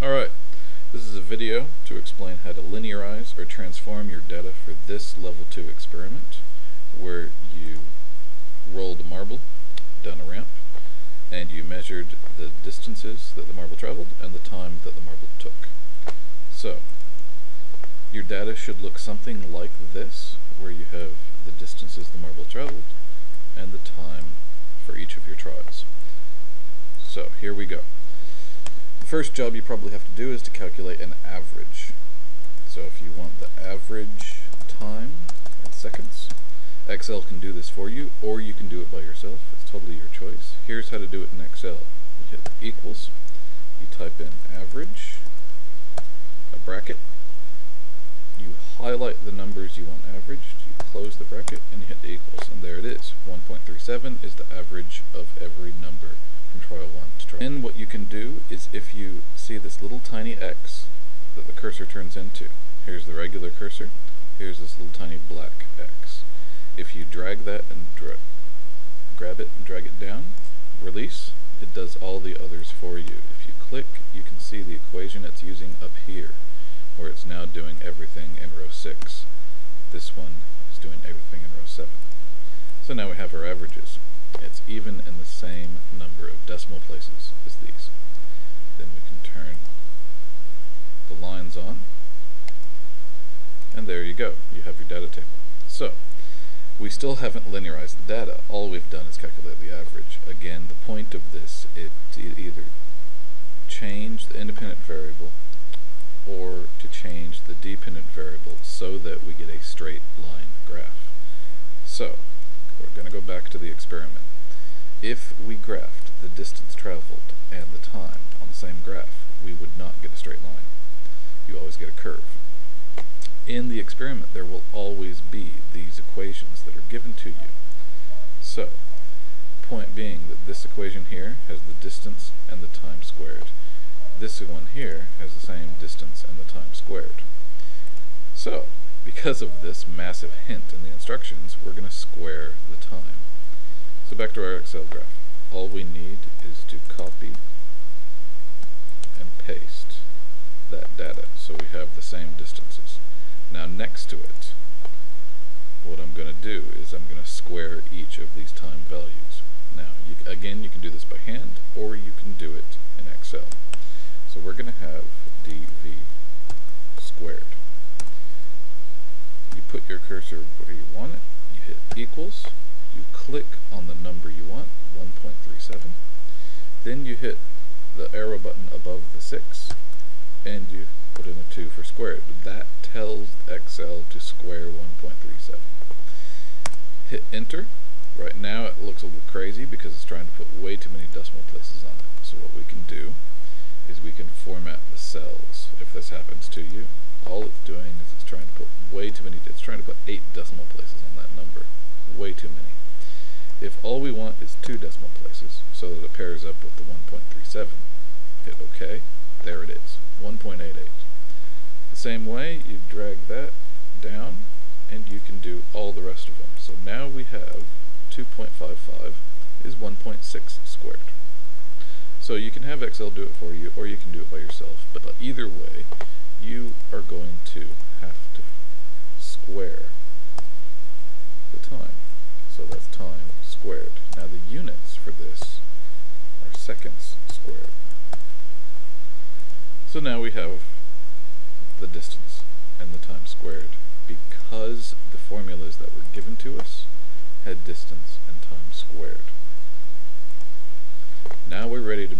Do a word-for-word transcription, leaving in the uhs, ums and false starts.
Alright, this is a video to explain how to linearize or transform your data for this level two experiment where you rolled a marble down a ramp and you measured the distances that the marble traveled and the time that the marble took. So, your data should look something like this, where you have the distances the marble traveled and the time for each of your tries. So, here we go. First job you probably have to do is to calculate an average. So if you want the average time in seconds, Excel can do this for you, or you can do it by yourself. It's totally your choice. Here's how to do it in Excel. You hit equals, you type in average, a bracket, you highlight the numbers you want averaged, you close the bracket, and you hit equals, and there it is. one point three seven is the average of every number from trial one to trial. Then what you can do is, if you see this little tiny X that the cursor turns into, here's the regular cursor, here's this little tiny black X. If you drag that and dra grab it and drag it down, release, it does all the others for you. If you click, you can see the equation it's using up here, where it's now doing everything in row six. This one is doing everything in row seven. So now we have our averages. It's even in the same number of decimal places as these. Then we can turn the lines on, and there you go, you have your data table. So, we still haven't linearized the data, all we've done is calculate the average. Again, the point of this is to either change the independent variable or to change the dependent variable so that we get a straight line graph. So, we're going to go back to the experiment. If we graphed the distance traveled and the time on the same graph, we would not get a straight line. You always get a curve. In the experiment, there will always be these equations that are given to you. So, point being that this equation here has the distance and the time squared. This one here has the same distance and the time squared. So, because of this massive hint in the instructions, we're going to square the time. So back to our Excel graph. All we need is to copy and paste that data so we have the same distances. Now next to it, what I'm going to do is I'm going to square each of these time values. Now, you, again, you can do this by hand, or you can do it in Excel. So we're going to have dv squared. You put your cursor where you want it, you hit equals, you click on the number you want, one point three seven, then you hit the arrow button above the six, and you put in a two for squared. That tells Excel to square one point three seven. Hit enter. Right now it looks a little crazy because it's trying to put way too many decimal places on it. So what we can do is we can format the cells if this happens to you. All it's doing is it's trying to put way too many, it's trying to put eight decimal places on that number. Way too many. If all we want is two decimal places, so that it pairs up with the one point three seven, hit OK, there it is, one point eight eight. The same way, you drag that down, and you can do all the rest of them. So now we have two point five five is one point six squared. So you can have Excel do it for you, or you can do it by yourself, but either way, you are going to have to square the time. So that's time squared. Now the units for this are seconds squared. So now we have the distance and the time squared because the formulas that were given to us had distance and time squared. Now we're ready to